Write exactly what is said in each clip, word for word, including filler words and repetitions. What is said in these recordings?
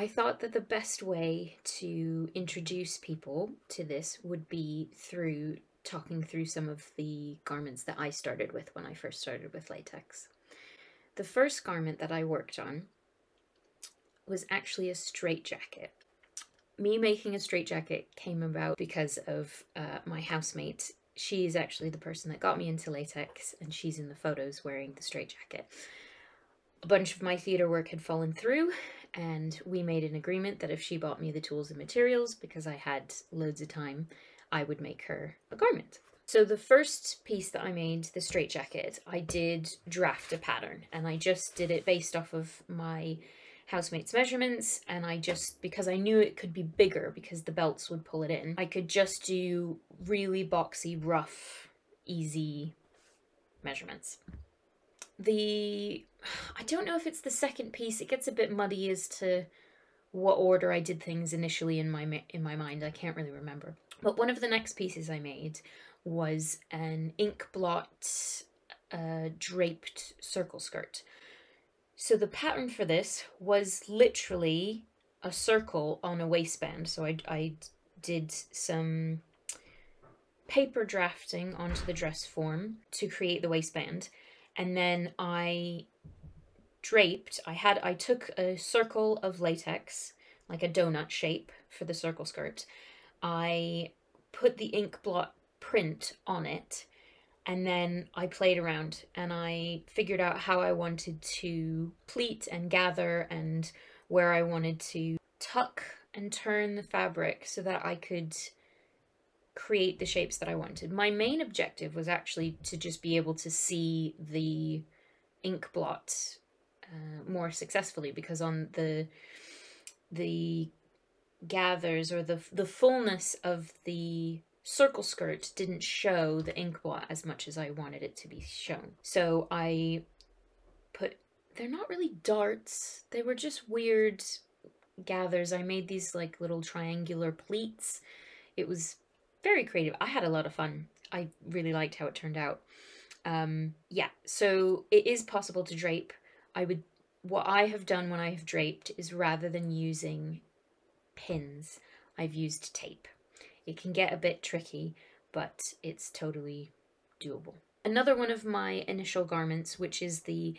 I thought that the best way to introduce people to this would be through talking through some of the garments that I started with when I first started with latex. The first garment that I worked on was actually a straitjacket. Me making a straitjacket came about because of uh, my housemate. She is actually the person that got me into latex, and she's in the photos wearing the straitjacket. A bunch of my theatre work had fallen through, and we made an agreement that if she bought me the tools and materials, because I had loads of time, I would make her a garment. So the first piece that I made, the straitjacket, I did draft a pattern, and I just did it based off of my housemate's measurements, and I just, because I knew it could be bigger because the belts would pull it in, I could just do really boxy, rough, easy measurements. The, I don't know if it's the second piece, it gets a bit muddy as to what order I did things initially in my, in my mind, I can't really remember. But one of the next pieces I made was an ink blot uh, draped circle skirt. So the pattern for this was literally a circle on a waistband. So I, I did some paper drafting onto the dress form to create the waistband. And then I draped, I had, I took a circle of latex, like a donut shape for the circle skirt. I put the ink blot print on it, and then I played around and I figured out how I wanted to pleat and gather and where I wanted to tuck and turn the fabric so that I could create the shapes that I wanted. My main objective was actually to just be able to see the ink blot uh, more successfully, because on the the gathers or the the fullness of the circle skirt didn't show the ink blot as much as I wanted it to be shown. So I put, they're not really darts, they were just weird gathers. I made these like little triangular pleats. It was very creative. I had a lot of fun. I really liked how it turned out. Um, yeah, so it is possible to drape. I would, what I have done when I have draped is rather than using pins, I've used tape. It can get a bit tricky, but it's totally doable. Another one of my initial garments, which is the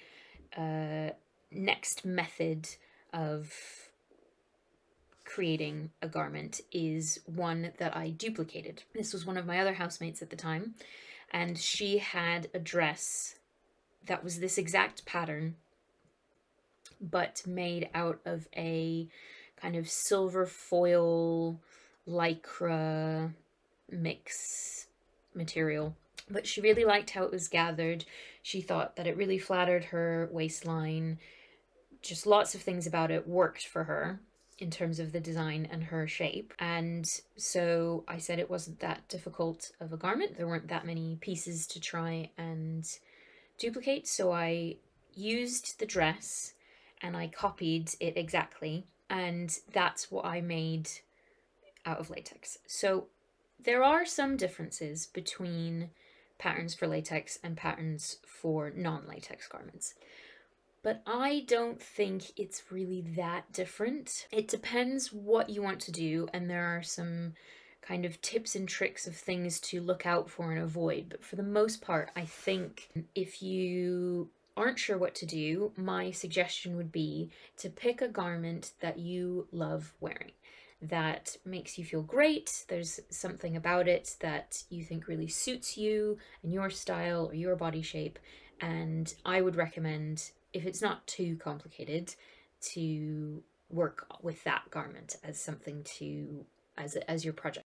uh, next method of creating a garment, is one that I duplicated. This was one of my other housemates at the time, and she had a dress that was this exact pattern, but made out of a kind of silver foil lycra mix material. But she really liked how it was gathered. She thought that it really flattered her waistline. Just lots of things about it worked for her in terms of the design and her shape. And so I said it wasn't that difficult of a garment. There weren't that many pieces to try and duplicate. So I used the dress and I copied it exactly. And that's what I made out of latex. So there are some differences between patterns for latex and patterns for non-latex garments. But I don't think it's really that different. It depends what you want to do, and there are some kind of tips and tricks of things to look out for and avoid. But for the most part, I think if you aren't sure what to do, my suggestion would be to pick a garment that you love wearing, that makes you feel great, there's something about it that you think really suits you and your style or your body shape. And I would recommend, if it's not too complicated, to work with that garment as something to, as, a, as your project.